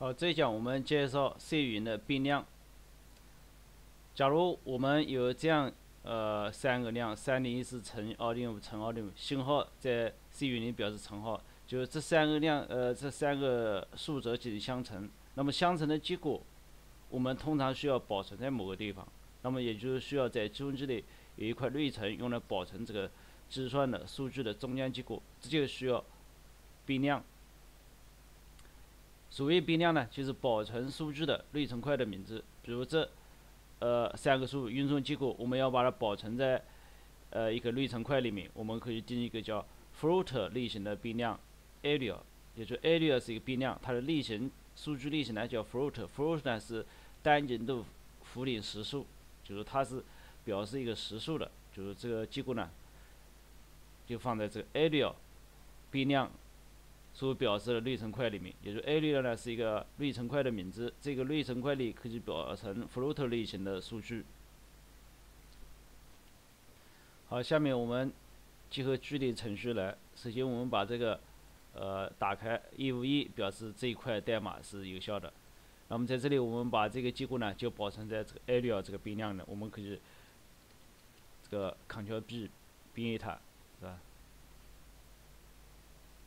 好，这一讲我们介绍 C 语言的变量。假如我们有这样三个量3014乘205乘205，星号在 C 语言里表示乘号，就是这三个量这三个数值进行相乘。那么相乘的结果，我们通常需要保存在某个地方，那么也就是需要在计算机里有一块内存用来保存这个计算的数据的中间结果，这就需要变量。 所谓变量呢，就是保存数据的内存块的名字。比如这，三个数运算结果，我们要把它保存在，一个内存块里面。我们可以定一个叫 float 类型的变量 area， 也就是 area 是一个变量，它的类型数据类型呢叫 float。float 呢是单井的符点实数，就是它是表示一个实数的，就是这个结果呢，就放在这个 area 变量。 所表示的内存块里面，也就是 area 呢是一个内存块的名字，这个内存块里可以表成 float 类型的数据。好，下面我们结合具体程序来，首先我们把这个打开151，表示这一块代码是有效的。那么在这里我们把这个结果呢就保存在这个 area 这个变量呢，我们可以这个 Ctrl B 编译它，是吧？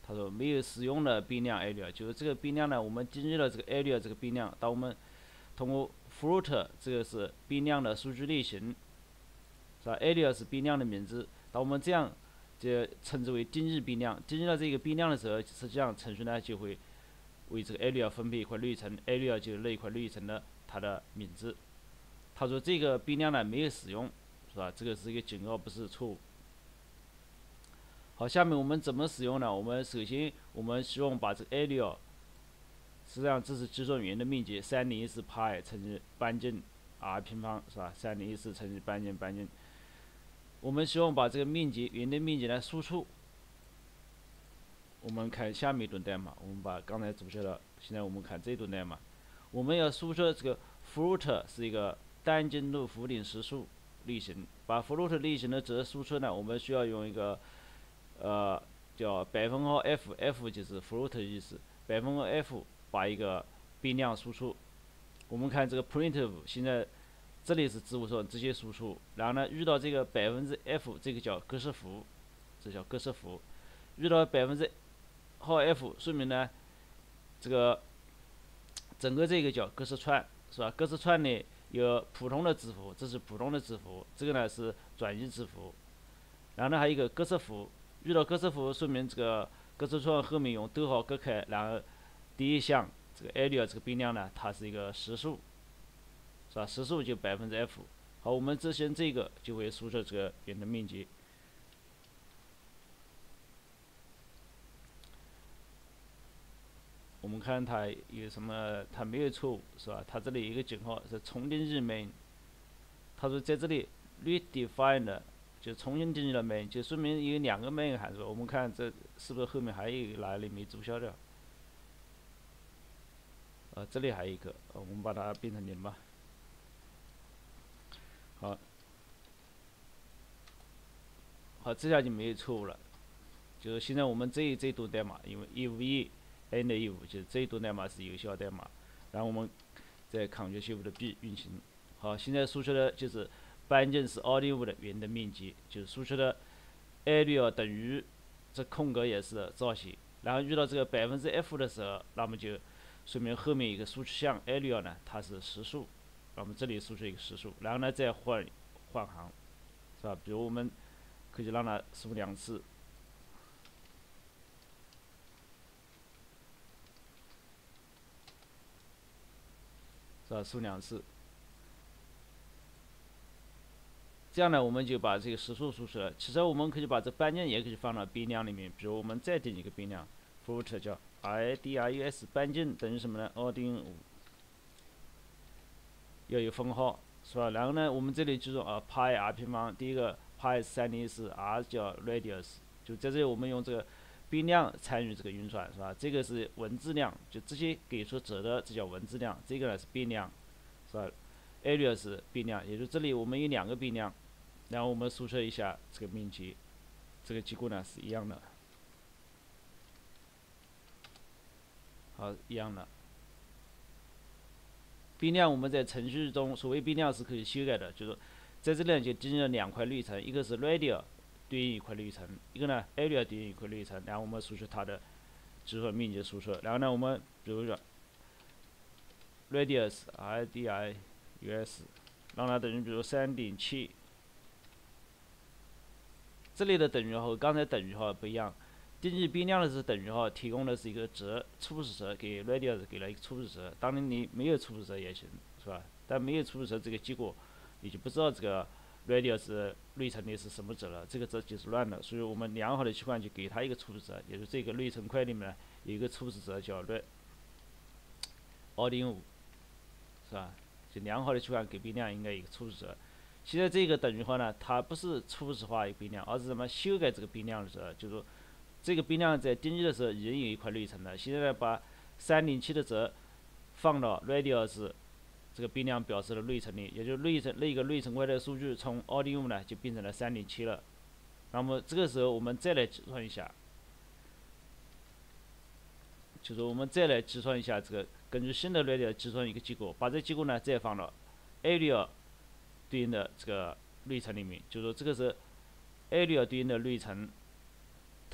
他说没有使用的变量 area， 就是这个变量呢，我们定义了这个 area 这个变量。当我们通过 float 这个是变量的数据类型，是吧 ？area 是变量的名字。当我们这样就称之为定义变量。定义了这个变量的时候，实际上程序呢就会为这个 area 分配一块内存 ，area 就是那一块内存的它的名字。他说这个变量呢没有使用，是吧？这个是一个警告，不是错误。 好，下面我们怎么使用呢？我们首先，我们希望把这个 area， 实际上这是计算元的面积， 3014 pi 乘以半径 r 平方是吧？ 3014 乘以半径，我们希望把这个面积元的面积来输出。我们看下面一段代码，我们把刚才注册了，现在我们看这段代码，我们要输出这个 float 是一个单精度符点实数类型，把 float 类型的值输出呢，我们需要用一个。 叫%号 f，f 就是 float 意思，%号 f 把一个变量输出。我们看这个 printf， 现在这里是字符串直接输出，然后呢遇到这个%f 这个叫格式符，这叫格式符。遇到%号 f 说明呢，这个整个这个叫格式串是吧？格式串里有普通的字符，这是普通的字符，这个呢是转移字符，然后呢还有一个格式符。 遇到格式符，说明这个格式串后面用逗号隔开，然后第一项这个 area 这个变量呢，它是一个实数，是吧？实数就%f。好，我们执行这个就会输出这个元的面积。我们看它有什么，它没有错误，是吧？它这里一个井号是重定义 main， 它说在这里 redefined。 就重新定义了 main， 就说明有两个 main 函数。我们看这是不是后面还有哪里没注销掉？这里还有一个，我们把它变成0吧。好，好，这下就没有错误了。就是现在我们这段代码，因为151 n 的151，就是这一段代码是有效代码。然后我们再 Ctrl Shift B 运行。好，现在输出的就是。 半径是205的元的面积，就是输出的 area 等于这空格也是造型。然后遇到这个%f 的时候，那么就说明后面一个输出项 area 呢，它是实数。那么这里输出一个实数，然后呢再换行，是吧？比如我们可以让它输两次。是吧？输两次。 这样呢，我们就把这个实数输出了。其实我们可以把这半径也可以放到变量里面，比如我们再定一个变量 ，float 叫 idius 半径等于什么呢？205，要有分号是吧？然后呢，我们这里记住啊 ，pi r 平方，第一个 pi 3014 r 叫 radius， 就在这里我们用这个变量参与这个运算是吧？这个是文字量，就这些给出值的，这叫文字量。这个呢是变量，是吧 ？area 是变量，也就这里我们有两个变量。 然后我们输出一下这个面积，这个结果呢是一样的，好，一样的。变量我们在程序中，所谓变量是可以修改的，就是在这里就定义了两块滤层，一个是 radio 对应一块滤层，一个呢 area 对应一块滤层，然后我们输出它的之后命节输出，然后呢我们比如说 radius radius 让它等于比如 3.7， 这里的等于号和刚才等于号不一样。 定义变量的是等于号，提供的是一个值，初始值给 radius 给了一个初始值。当然你没有初始值也行，是吧？但没有初始值这个结果，你就不知道这个 radius 内层里是什么值了，这个值就是乱的。所以我们良好的习惯就给它一个初始值，也就是这个内层块里面有一个初始值叫 2.5， 是吧？就良好的习惯给变量应该有一个初始值。现在这个等于号呢，它不是初始化一个变量，而是什么修改这个变量的时候，就是说。 这个变量在定义的时候已经有一块内层了，现在把 3.7 的值放到 radius 这个变量表示的内层里，也就是内层那个内层块的数据从 2.5 呢就变成了 3.7 了。那么这个时候我们再来计算一下，就是我们再来计算一下这个根据新的 radius 计算一个结果，把这结果呢再放到 area 对应的这个内层里面，就是说这个是 area 对应的内层。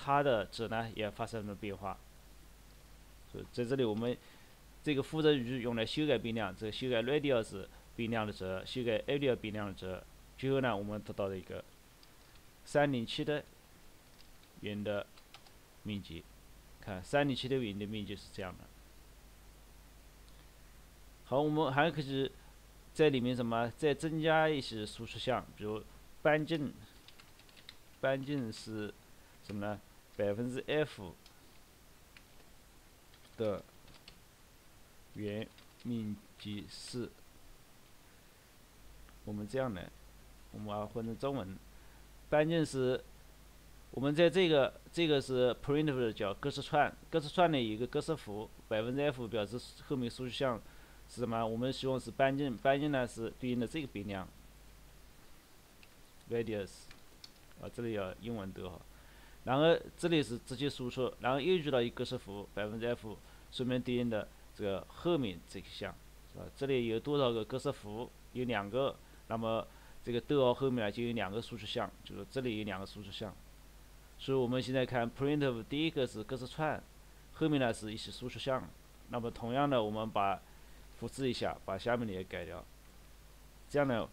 它的值呢也发生了变化，所以在这里我们这个负责语用来修改变量，这个修改 radius 变量的值，修改 area 变量的值，最后呢我们得到了一个 3.7 的元的面积，看 3.7 的元的面积是这样的。好，我们还可以在里面什么再增加一些输出项，比如半径，半径是什么呢？ F 的元面积是，我们这样的，我们把它换成中文。半径是，我们在这个是 printf 的叫格式串，格式串呢有一个格式符 ，F 表示后面数据项是什么？我们希望是半径，半径呢是对应的这个变量 radius， 啊，这里要英文读好。 然后这里是直接输出，然后又遇到一个是符 F， 说明对应的这个后面这个项是吧？这里有多少个格式符？有两个，那么这个逗号后面就有两个输出项，就是这里有两个输出项。所以我们现在看 printf 第一个是格式串，后面呢是一些输出项。那么同样的，我们把复制一下，把下面的也改掉。这样呢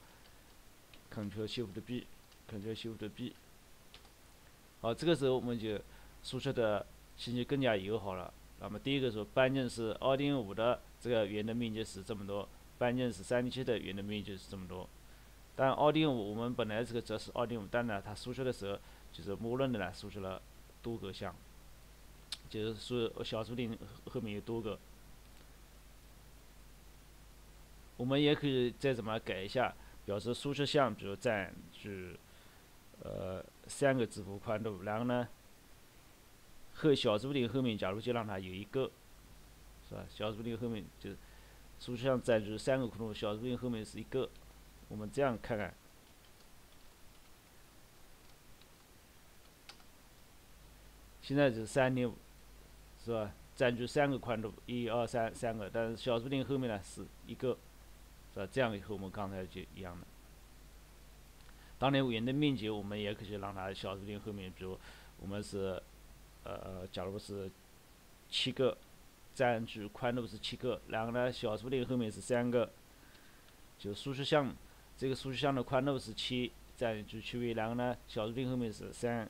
，Ctrl+Shift+B。好，这个时候我们就输出的信息更加友好了。那么第一个说半径是 2.5 的这个元的面积是这么多，半径是 3.7 的元的面积是这么多。但 2.5 我们本来这个值是 2.5， 但呢它输出的时候就是默认的呢输出了多个项，就是说小数点后面有多个。我们也可以再怎么改一下，表示输出项，比如占据。 三个字符宽度，然后呢，小数点后面，假如就让它有一个，是吧？小数点后面就输出项占据三个宽度，小数点后面是一个。我们这样看看，现在是 3.5， 是吧？占据三个宽度，1、2、3三个，但是小数点后面呢是一个，是吧？这样和我们刚才就一样的。 当然，元的面积我们也可以让它小数点后面，比如我们是，假如是7个，占据宽度是7个，然后呢，小数点后面是3个，就输出项，这个输出项的宽度是7，占据7位，然后呢，小数点后面是3。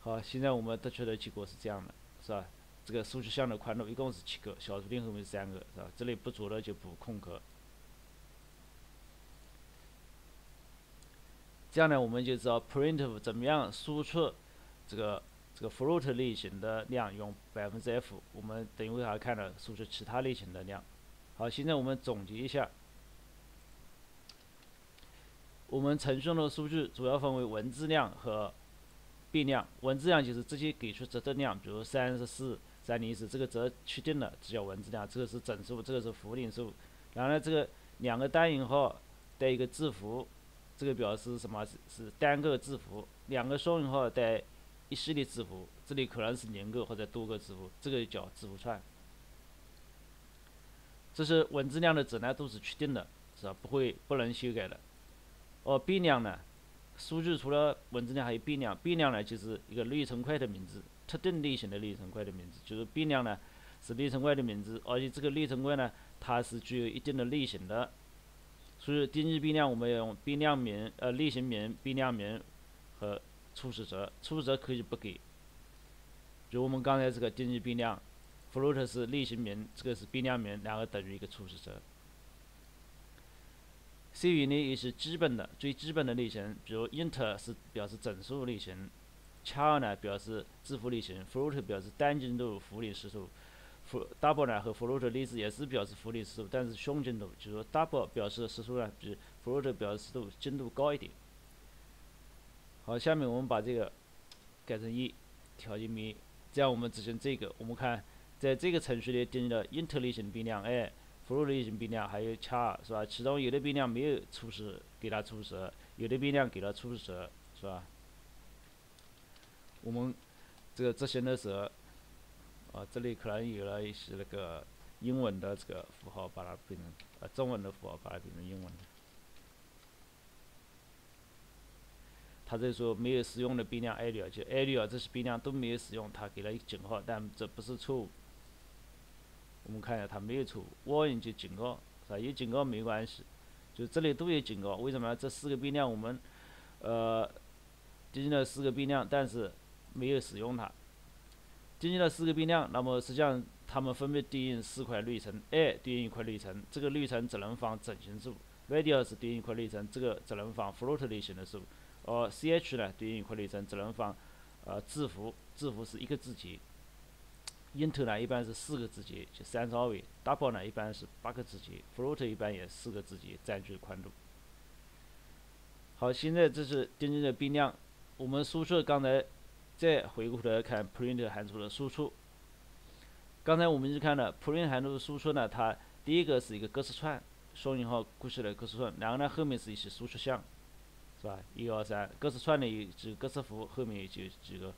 好，现在我们得出的结果是这样的，是吧？ 这个数据项的宽度一共是7个，小数点后面是3个，是吧？这里不足的就补空格。这样呢，我们就知道 printf 怎么样输出这个 float 类型的量用 F， 我们等一会还看了输出其他类型的量。好，现在我们总结一下，我们程序中的数据主要分为文字量和变量。文字量就是直接给出值的量，比如34。 304这个值确定了，这叫文字量。这个是整数，这个是符连数。然后呢，这个两个单引号带一个字符，这个表示什么？是单个字符。两个双引号带一系列字符，这这里可能是连个或者多个字符，这个叫字符串。这是文字量的质量都是确定的，是吧？不能修改的。而变量呢，数据除了文字量还有变量，变量呢就是一个内存块的名字，特定类型的内存块的名字，就是变量呢是内存块的名字，而且这个内存块呢它是具有一定的类型的。 所以定义变量，我们要用变量名、类型名、变量名和初始值。初始值可以不给，就我们刚才这个定义变量 ，float 是类型名，这个是变量名，然后等于一个初始值。C 语言也是基本的、最基本的类型，比如 int 是表示整数类型 ，char 呢表示字符类型 ，float 表示单进度、符类实数。 double 呢和 float 类似，也是表示符类实数，但是胸进度，就是说 double 表示实数呢比 float 表示实数精度高一点。好，下面我们把这个改成1，调进1，这样我们执行这个，我们看在这个程序里定义了 int 类型变量 float 类型变量还有 char 是吧？其中有的变量没有初始给它初始，有的变量给它初始值是吧？我们这个执行的时候。 啊，这里可能有了一些那个英文的这个符号，把它变成中文的符号，把它变成英文的。他这说没有使用的变量 area， 就 area 这些变量都没有使用，他给了一个警号，但这不是错误。我们看一下，它没有错误 ，warning 就警告，是吧？有警告没关系，就这里都有警告。为什么？这四个变量我们定义了四个变量，但是没有使用它。 定义了四个变量，那么实际上它们分别对应4块内存 ，a 对应1块内存，这个内存只能放整形数 ，radius 对应1块内存，这个只能放 float 类型的数，而 ch 呢对应1块内存，只能放字符，字符是一个字节 ，int 呢一般是4个字节，就32位 ，double 呢一般是8个字节 ，float 一般也4个字节，占据宽度。好，现在这是定义的变量，我们输出刚才。 再回过头来看 print 函数的输出。刚才我们就看了 print 函数的输出呢，它第一个是一个格式串，双引号过去的格式串，然后呢后面是一些输出项，是吧？1、2、3，格式串里有几个格式符，后面有几个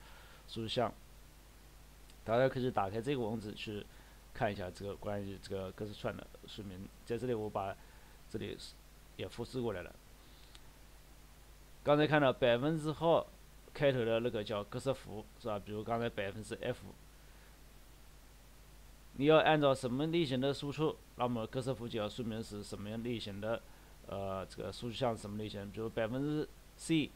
输出项。大家可以打开这个网址去看一下这个关于这个格式串的说明。在这里我把这里也复制过来了。刚才看到%号。 开头的那个叫格式符是吧？比如刚才%f， 你要按照什么类型的输出，那么格式符就要说明是什么样类型的，这个输出项是什么类型。比如%c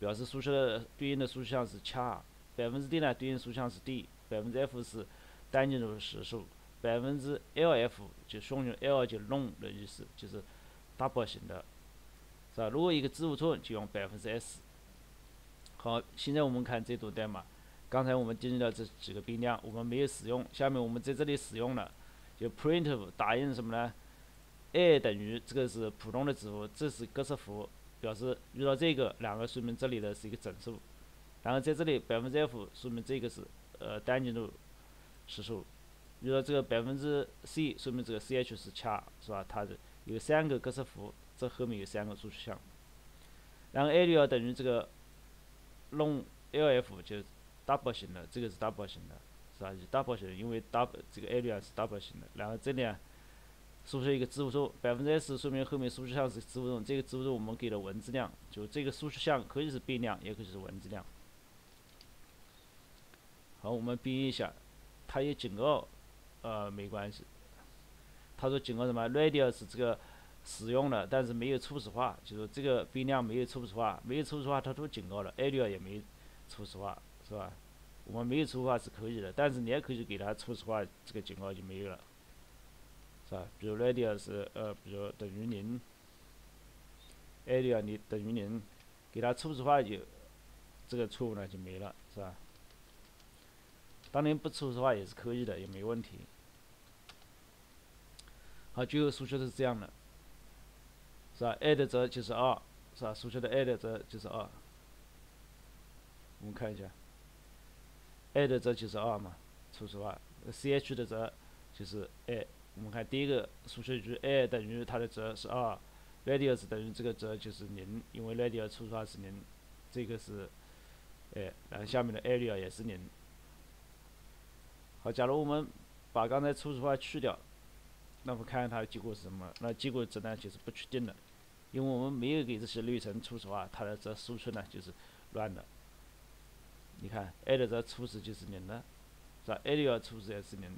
表示输出的对应的输出项是 char， %d 呢对应输出项是 d， %f 是单进度实数，%lf 就双引 l 就 long 的意思，就是 double 型的，是吧？如果一个字符串就用%s。 好，现在我们看这组代码。刚才我们定义了这几个变量，我们没有使用。下面我们在这里使用了，就 printf 打印什么呢 ？a 等于这个是普通的字符，这是格式符，表示遇到这个两个说明这里的是一个整数。然后在这里%f 说明这个是单进度实数，遇到这个%c 说明这个 ch 是 char 是吧？它有3个格式符，这后面有3个输出项。然后 area 等于这个。 弄 lf 就是 double 型的，这个是 double 型的，是吧？是 double 型的，因为 double 这个 area 是 double 型的。然后这里啊，输出一个字符串，%s 说明后面输出项是字符串，这个字符串我们给了文字量，就这个输出项可以是变量，也可以是文字量。好，我们编译一下，它有警告，没关系。他说警告什么 ？radius 这个。 使用了，但是没有初始化，就是这个变量没有初始化，它都警告了 ，area 也没初始化，是吧？我们没有初始化是可以的，但是你也可以给它初始化，这个警告就没有了，是吧？比如 radius 比如等于0 ，area 你等于0，给它初始化就这个错误呢就没了，是吧？当然不初始化也是可以的，也没问题。好，最后输出是这样的。 是吧 ？a 的值就是2，是吧？输出的 a 的值就是2。我们看一下 ，a 的值就是2嘛，初始化。ch 的值就是 a。我们看第一个输出句 a 等于它的值是2 ，radius 等于这个值就是0，因为 radius 初始化是0，这个是 a， 然后下面的 area 也是0，好，假如我们把刚才初始化去掉，那么看看它的结果是什么？那结果值呢就是不确定的，因为我们没有给这些内层初始化，它的这输出呢就是乱的。你看 ，add 的初始就是0的，是吧？Area 初始也是0。